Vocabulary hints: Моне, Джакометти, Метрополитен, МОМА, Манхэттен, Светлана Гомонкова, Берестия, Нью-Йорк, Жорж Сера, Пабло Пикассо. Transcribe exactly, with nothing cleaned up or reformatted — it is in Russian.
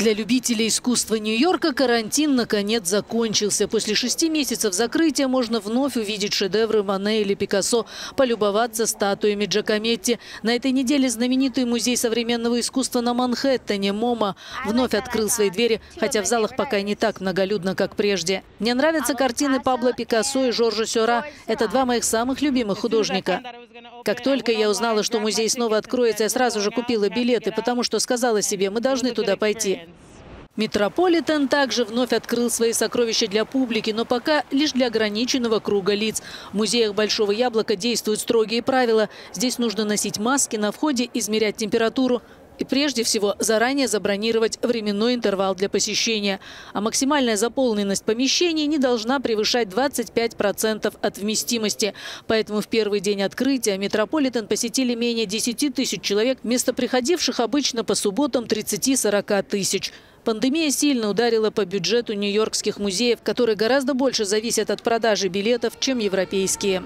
Для любителей искусства Нью-Йорка карантин наконец закончился. После шести месяцев закрытия можно вновь увидеть шедевры Моне или Пикассо, полюбоваться статуями Джакометти. На этой неделе знаменитый музей современного искусства на Манхэттене МОМА вновь открыл свои двери, хотя в залах пока не так многолюдно, как прежде. Мне нравятся картины Пабло Пикассо и Жоржа Сера. Это два моих самых любимых художника. Как только я узнала, что музей снова откроется, я сразу же купила билеты, потому что сказала себе, мы должны туда пойти. Метрополитен также вновь открыл свои сокровища для публики, но пока лишь для ограниченного круга лиц. В музеях Большого Яблока действуют строгие правила. Здесь нужно носить маски, на входе измерять температуру. И прежде всего заранее забронировать временной интервал для посещения. А максимальная заполненность помещений не должна превышать двадцать пять процентов от вместимости. Поэтому в первый день открытия Метрополитен посетили менее десяти тысяч человек, вместо приходивших обычно по субботам тридцати-сорока тысяч. Пандемия сильно ударила по бюджету нью-йоркских музеев, которые гораздо больше зависят от продажи билетов, чем европейские.